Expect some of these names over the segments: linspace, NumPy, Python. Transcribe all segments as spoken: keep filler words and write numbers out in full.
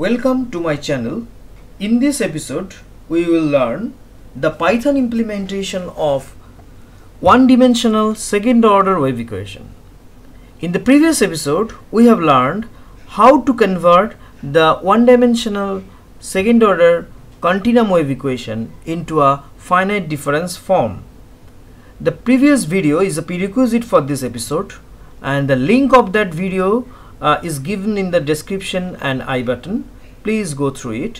Welcome to my channel. In this episode we will learn the Python implementation of one-dimensional second order wave equation. In the previous episode we have learned how to convert the one-dimensional second order continuum wave equation into a finite difference form. The previous video is a prerequisite for this episode and the link of that video Uh, is given in the description and I button. Please go through it.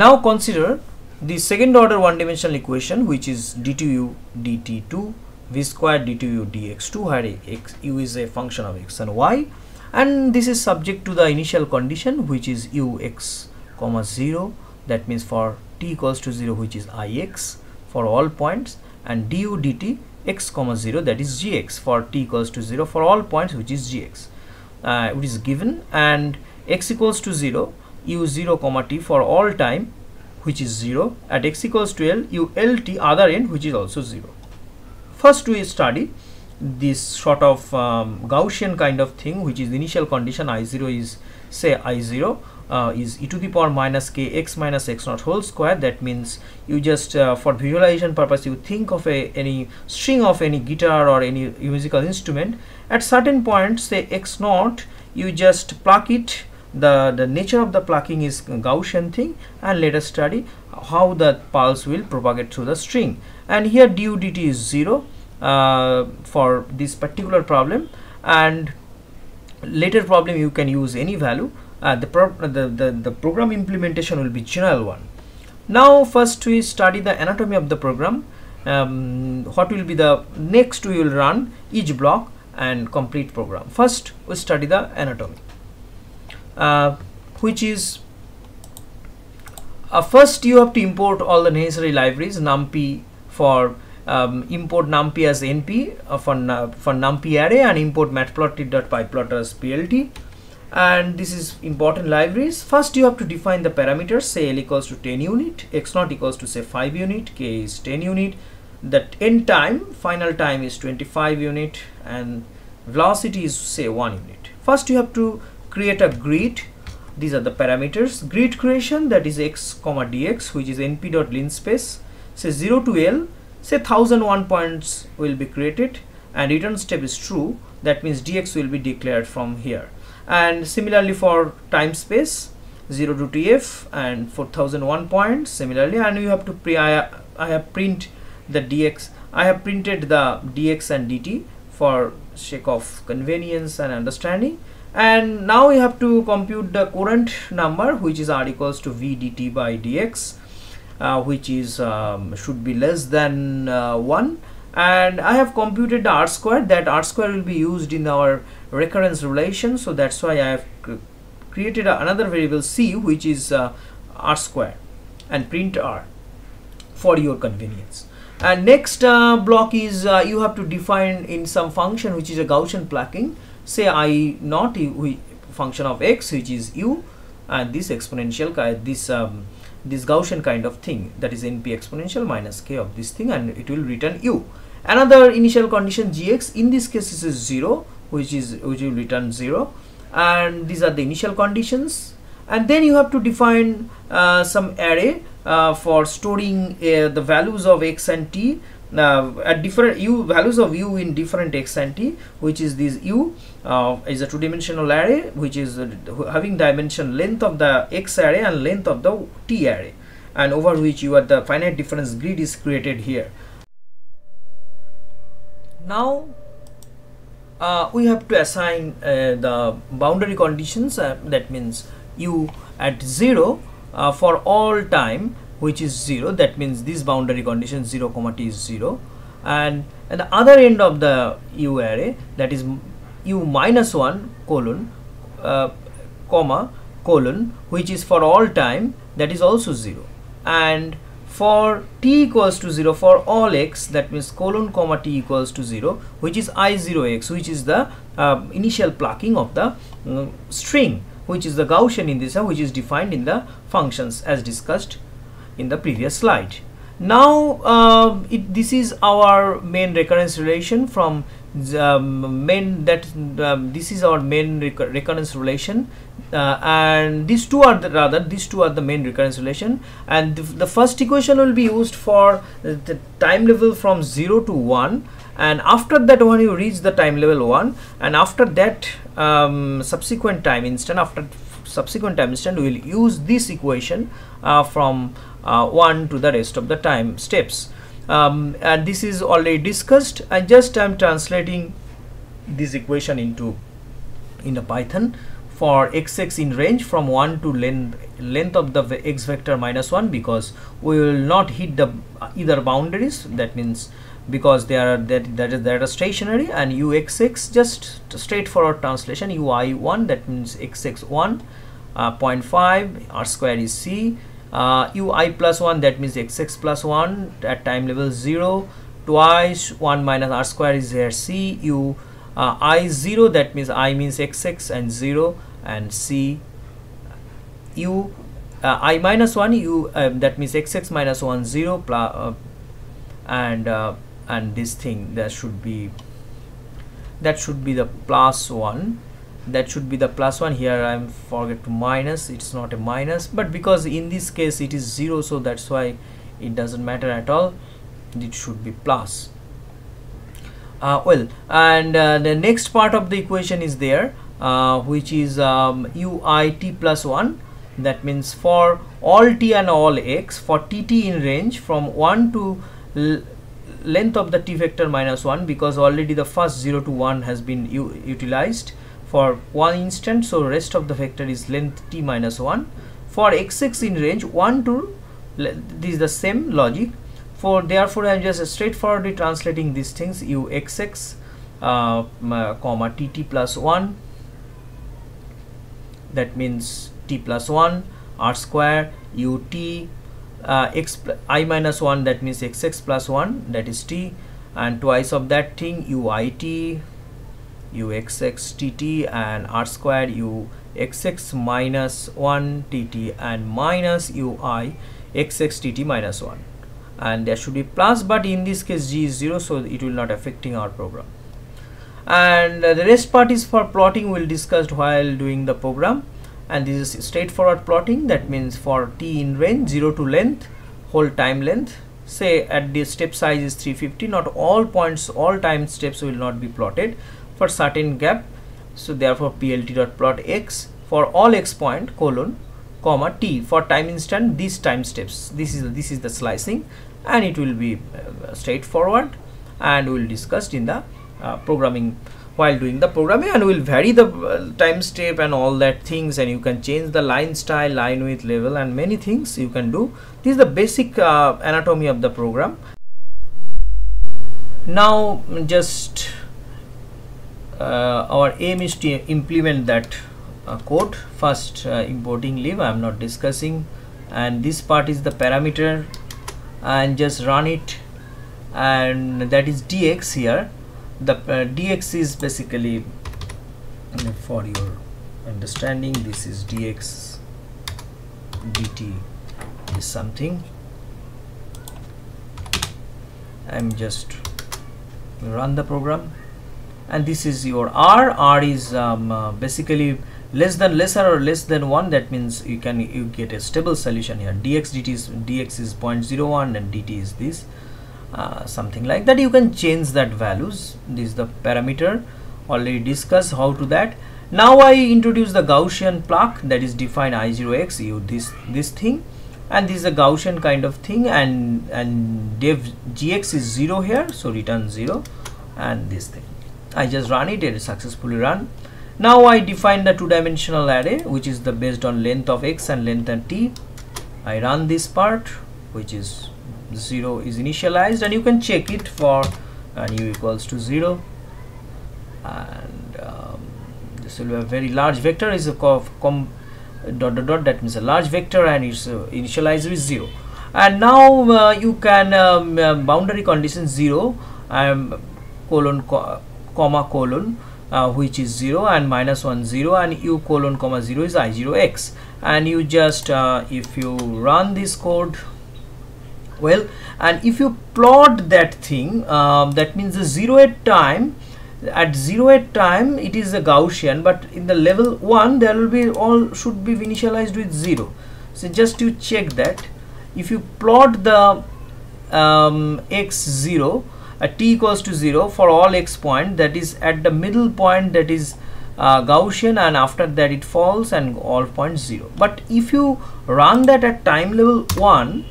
Now consider the second order one dimensional equation, which is d two u d t two v squared d two u d x two, where x, u is a function of x and y, and this is subject to the initial condition, which is u x comma zero, that means for t equals to zero, which is i x for all points, and du dt x comma zero, that is g x for t equals to zero for all points, which is g x, uh, which is given, and x equals to zero u zero comma t for all time, which is zero, at x equals to l u l t other end, which is also zero. First we study this sort of um, Gaussian kind of thing, which is the initial condition. I zero is, say i zero uh, is e to the power minus k x minus x naught whole square. That means you just uh, for visualization purpose, you think of a any string of any guitar or any musical instrument. At certain point, say x naught, you just pluck it. The the nature of the plucking is Gaussian thing, and let us study how the pulse will propagate through the string. And here du dt is zero Uh, for this particular problem, and later problem you can use any value. Uh, the, pro the, the, the program implementation will be general one. Now first we study the anatomy of the program. Um, what will be the next, we will run each block and complete program. First we study the anatomy, uh, which is uh, first you have to import all the necessary libraries. NumPy for Um, import numpy as np uh, for, uh, for numpy array, and import matplotlib.pyplot as plt, and this is important libraries. First you have to define the parameters, say l equals to ten unit, x naught equals to say five unit, k is ten unit, that end time, final time is twenty-five unit, and velocity is say one unit. First you have to create a grid. These are the parameters. Grid creation, that is x comma dx, which is np.linspace, say zero to l, say one thousand one points will be created, and return step is true, that means dx will be declared from here. And similarly for time space, zero to tf and four thousand one points similarly, and you have to pre I, I have print the dx I have printed the dx and dt for sake of convenience and understanding. And now you have to compute the current number, which is r equals to v dt by dx, Uh, which is um, should be less than uh, one, and I have computed the r square. That r square will be used in our recurrence relation, so that's why I have cr created a, another variable c, which is uh, r square, and print r for your convenience. And next uh, block is uh, you have to define in some function, which is a Gaussian plucking, say I naught function of x, which is u, and this exponential uh, this um, this Gaussian kind of thing, that is np exponential minus k of this thing, and it will return u. Another initial condition gx, in this case this is zero, which is which will return zero, and these are the initial conditions. And then you have to define uh, some array uh, for storing uh, the values of x and t, now uh, at different u values of u in different x and t, which is this u uh, is a two-dimensional array, which is uh, having dimension length of the x array and length of the t array, and over which you are the finite difference grid is created here. Now uh, we have to assign uh, the boundary conditions, uh, that means u at zero uh, for all time, which is zero, that means this boundary condition zero comma t is zero, and at the other end of the u array, that is u minus one colon uh, comma colon, which is for all time, that is also zero, and for t equals to zero for all x, that means colon comma t equals to zero, which is i zero x, which is the uh, initial plucking of the um, string, which is the Gaussian in this, uh, which is defined in the functions as discussed in the previous slide. Now uh, it, this is our main recurrence relation from the main that um, this is our main rec recurrence relation, uh, and these two are the, rather these two are the main recurrence relation. And the, the first equation will be used for the time level from zero to one, and after that, when you reach the time level one, and after that um, subsequent time instant after subsequent time instant we will use this equation uh, from uh, one to the rest of the time steps. Um, and this is already discussed. I just am translating this equation into in a Python for xx in range from one to length length of the x vector minus one, because we will not hit the either boundaries. That means because they are that that is that are stationary, and uxx just straightforward translation u i one, that means x x one, uh, zero point five, r square is c. Uh, ui plus one, that means xx plus one at time level zero, twice one minus r square is here c. u uh, I zero, that means I means xx and zero, and c u uh, I minus one u uh, that means xx minus one zero plus uh, and uh, and this thing that should be that should be the plus one. That should be the plus one. Here I forget to minus, it's not a minus, but because in this case it is zero, so that's why it doesn't matter at all. It should be plus. Uh, well, and uh, the next part of the equation is there, uh, which is um, uit plus one. That means for all t and all x, for tt in range from one to l length of the t vector minus one, because already the first zero to one has been utilized for one instant, so rest of the vector is length t minus one. For xx in range one to, this is the same logic. For therefore, I am just straightforwardly translating these things uxx, uh, comma tt plus one. That means t plus one, r square, ut, uh, x I minus one. That means xx plus one. That is t, and twice of that thing uit. uxx tt and r square uxx minus one tt and minus ui xx tt minus one, and there should be plus, but in this case g is zero, so it will not affecting our program. And uh, the rest part is for plotting, we'll discuss while doing the program. And this is straightforward plotting. That means for t in range zero to length, whole time length, say at this step size is three fifty, not all points, all time steps will not be plotted for certain gap, so therefore plt dot plot x for all x point colon comma t for time instant these time steps. This is this is the slicing, and it will be uh, straightforward, and we will discuss in the uh, programming while doing the programming, and we will vary the uh, time step and all that things, and you can change the line style, line width, level, and many things you can do. This is the basic uh, anatomy of the program. Now just Uh, our aim is to implement that uh, code. First, uh, importing lib I am not discussing, and this part is the parameter, and just run it, and that is dx here. The uh, dx is basically, for your understanding, this is dx dt is something. I am just run the program. And this is your r. R is um, uh, basically less than lesser or less than one. That means you can you get a stable solution here. Dx dt is dx is zero point zero one and dt is this uh, something like that. You can change that values. This is the parameter, already discussed how to that. Now I introduce the Gaussian plaque, that is define i zero x u this this thing, and this is a Gaussian kind of thing, and and div gx is zero here, so return zero, and this thing. I just run it, it is successfully run. Now I define the two-dimensional array, which is the based on length of x and length and t. I run this part, which is zero is initialized, and you can check it for and u equals to zero. And um, this will be a very large vector. Is a com dot dot dot. That means a large vector, and it's uh, initialized with zero. And now uh, you can um, uh, boundary condition zero and um, colon. Co comma colon uh, which is zero and minus one zero, and u colon comma zero is i zero x, and you just uh, if you run this code, well, and if you plot that thing, uh, that means the zero at time at zero eight time it is a Gaussian, but in the level one there will be all should be initialized with zero. So just you check that. If you plot the um, x zero at t equals to zero for all x point, that is at the middle point, that is uh, Gaussian, and after that it falls and all points zero. But if you run that at time level one,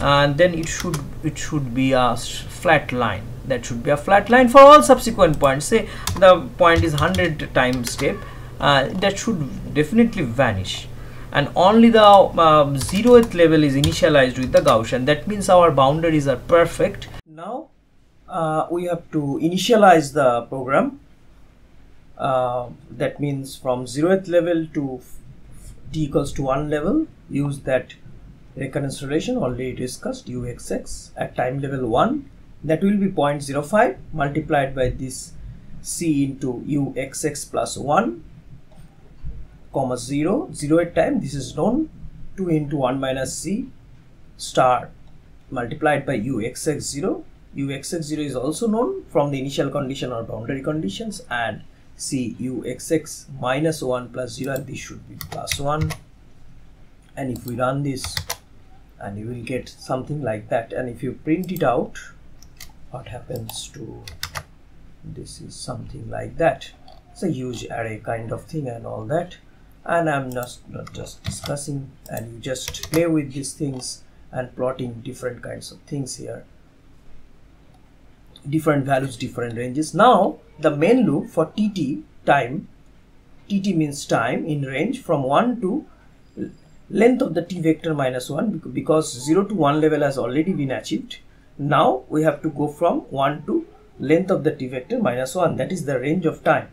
and uh, then it should it should be a flat line. That should be a flat line for all subsequent points. Say the point is one hundred time step, uh, that should definitely vanish, and only the uh, zeroth level is initialized with the Gaussian. That means our boundaries are perfect. Now uh, we have to initialize the program. Uh, that means from zeroth level to t equals to one level, use that recurrence relation already discussed, uxx at time level one. That will be zero point zero five multiplied by this c into uxx plus one comma zero, zero at time, this is known, two into one minus c star multiplied by uxx zero. uxx zero is also known from the initial condition or boundary conditions, and c uxx minus one plus zero, and this should be plus one. And if we run this, and you will get something like that. And if you print it out, what happens to this is something like that. It's a huge array kind of thing and all that, and I'm not, not just discussing, and you just play with these things and plotting different kinds of things here, different values, different ranges. Now the main loop for tt time, tt means time in range from one to length of the t vector minus one, because zero to one level has already been achieved. Now we have to go from one to length of the t vector minus one, that is the range of time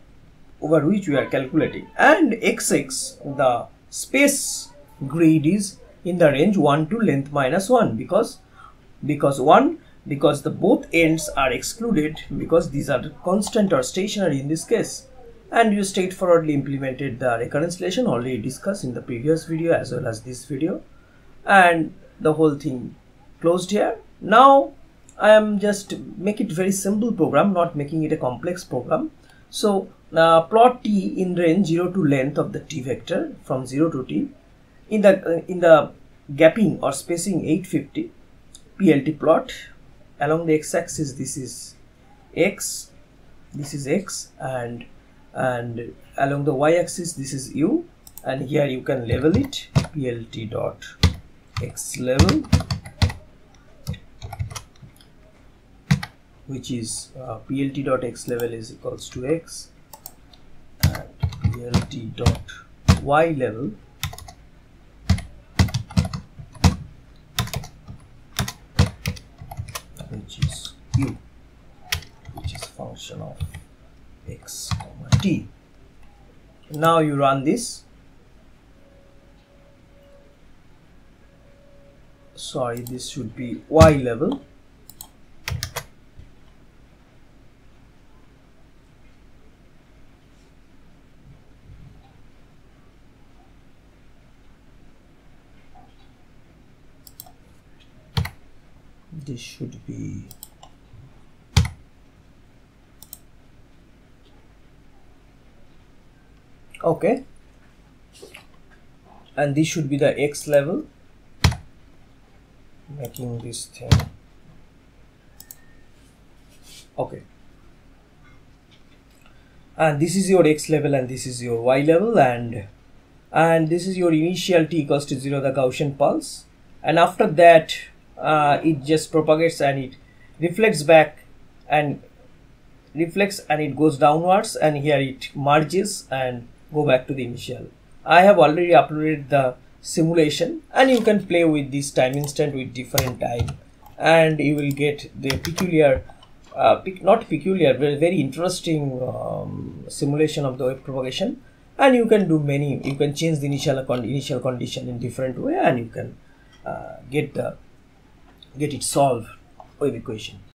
over which we are calculating, and xx, the space grid, is in the range one to length minus one, because because one because the both ends are excluded, because these are constant or stationary in this case. And you straightforwardly implemented the recurrence relation already discussed in the previous video as well as this video, and the whole thing closed here. Now I am just make it very simple program, not making it a complex program. So uh, plot t in range zero to length of the t vector from zero to t in the uh, in the gapping or spacing eight fifty P L T plot. Along the x-axis this is x, this is x, and and along the y-axis this is u, and here you can label it P L T dot x level, which is uh, P L T dot x level is equals to x, and P L T dot y level which is u, which is function of x comma t. Now you run this. Sorry, this should be y level. This should be okay, and this should be the x level, making this thing okay, and this is your x level and this is your y level, and and this is your initial t equals to zero, the Gaussian pulse, and after that Uh, it just propagates and it reflects back and reflects and it goes downwards, and here it merges and go back to the initial. I have already uploaded the simulation, and you can play with this time instant with different time, and you will get the peculiar uh, pe not peculiar very, very interesting um, simulation of the wave propagation. And you can do many, you can change the initial con initial condition in different way, and you can uh, get the get it solved wave equation.